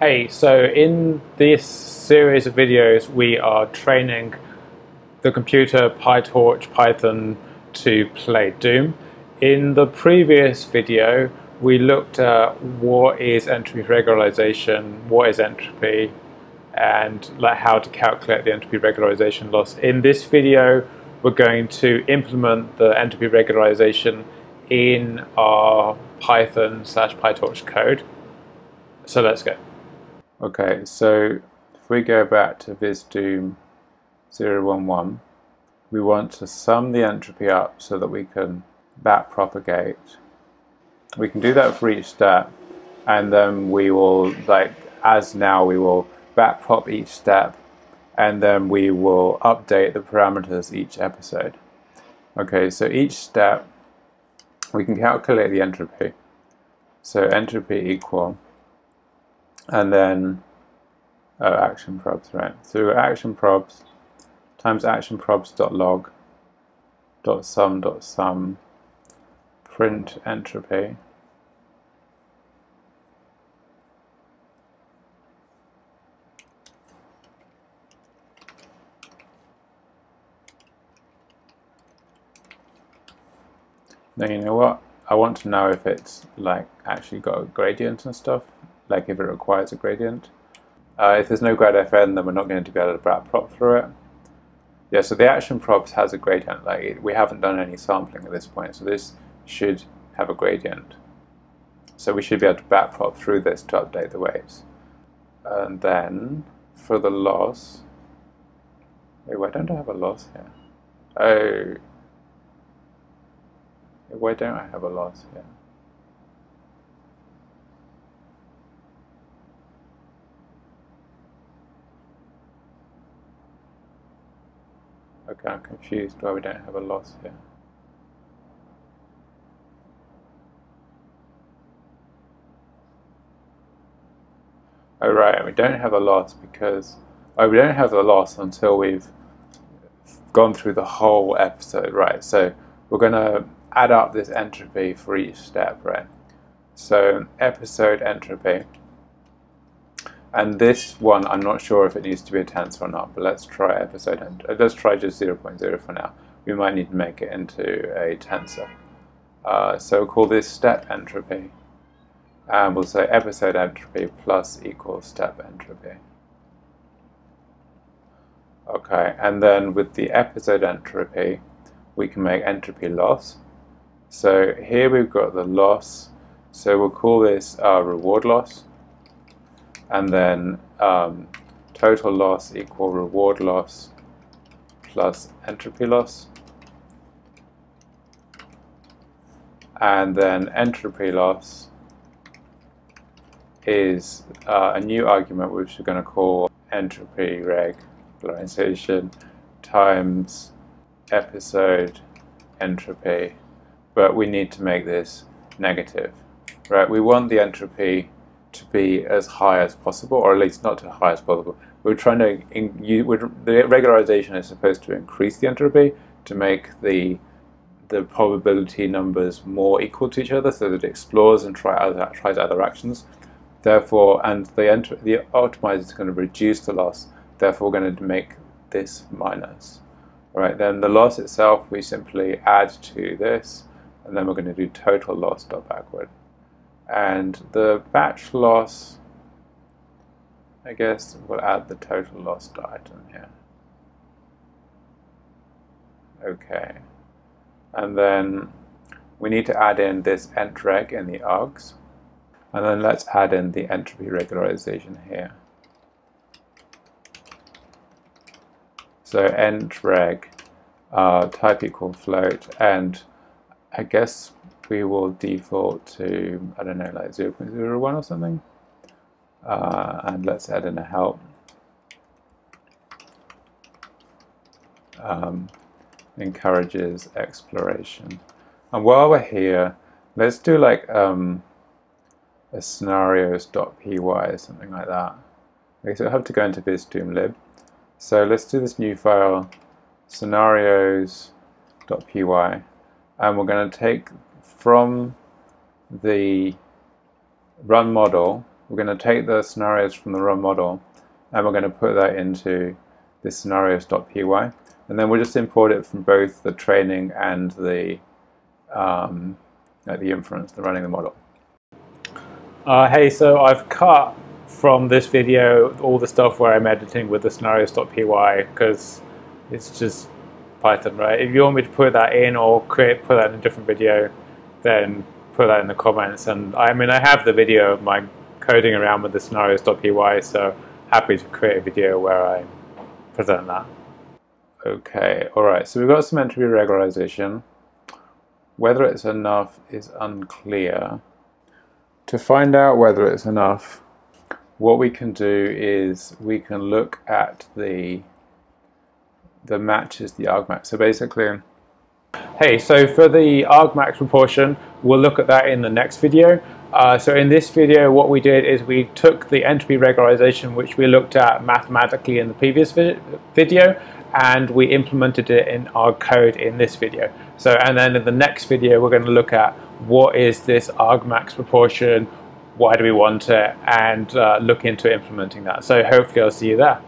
Hey, so in this series of videos we are training the computer PyTorch Python to play Doom. In the previous video we looked at what is entropy regularization, what is entropy, and how to calculate the entropy regularization loss. In this video we're going to implement the entropy regularization in our Python/PyTorch code. So let's go. Okay, so if we go back to VizDoom 011, we want to sum the entropy up so that we can backpropagate. We can do that for each step, and then we will, we will backprop each step, and then we will update the parameters each episode. Okay, so each step, we can calculate the entropy. So entropy equal, and then action probs, right? So action probs times action probs dot log dot sum print entropy. Now you know what? I want to know if it's actually got a gradient and stuff. Like if it requires a gradient. If there's no gradfn, then we're not going to be able to backprop through it. Yeah, so the action props has a gradient. We haven't done any sampling at this point, so this should have a gradient. So we should be able to backprop through this to update the weights. And then for the loss, why don't I have a loss here? Oh, why don't I have a loss here? Okay, I'm confused why we don't have a loss here. Oh right, we don't have a loss because we don't have the loss until we've gone through the whole episode, right? So we're going to add up this entropy for each step, right? So episode entropy, and this one, I'm not sure if it needs to be a tensor or not, but let's try episode entropy. Let's try just 0.0 for now. We might need to make it into a tensor. So we'll call this step entropy, and we'll say episode entropy plus equals step entropy. Okay, and then with the episode entropy, we can make entropy loss. So here we've got the loss, so we'll call this our reward loss. And then total loss equal reward loss plus entropy loss. And then entropy loss is a new argument which we're going to call entropy regularization times episode entropy, but we need to make this negative, right? We want the entropy to be as high as possible, or at least not as high as possible. We're trying to, the regularization is supposed to increase the entropy to make the probability numbers more equal to each other, so that it explores and tries other actions. Therefore, and the optimizer is going to reduce the loss. Therefore, we're going to make this minus. All right, then the loss itself we simply add to this, and then we're going to do total loss dot backward. And the batch loss, I guess we'll add the total loss item here. Okay, and then we need to add in this entreg in the args, and then let's add in the entropy regularization here. So entreg type equal float, and I guess we will default to, 0.01 or something. And let's add in a help. Encourages exploration. And while we're here, let's do a scenarios.py or something like that. Okay, so we'll have to go into VizDoom lib. So let's do this new file, scenarios.py, and we're going to take from the run model, we're going to take the scenarios from the raw model and we're going to put that into this scenarios.py, and then we'll just import it from both the training and the inference, the running the model. Hey, so I've cut from this video all the stuff where I'm editing with the scenarios.py because it's just Python, right? If you want me to put that in or put that in a different video, then put that in the comments. And I mean, I have the video of my coding around with the scenarios.py, so happy to create a video where I present that. Okay, alright, so we've got some entropy regularization. Whether it's enough is unclear. To find out whether it's enough, what we can do is we can look at the matches, the argmax. So basically, hey, so for the argmax proportion, we'll look at that in the next video. So in this video, what we did is we took the entropy regularization, which we looked at mathematically in the previous video, and we implemented it in our code in this video. So, and then in the next video, we're going to look at what is this argmax proportion, why do we want it, and look into implementing that. So hopefully I'll see you there.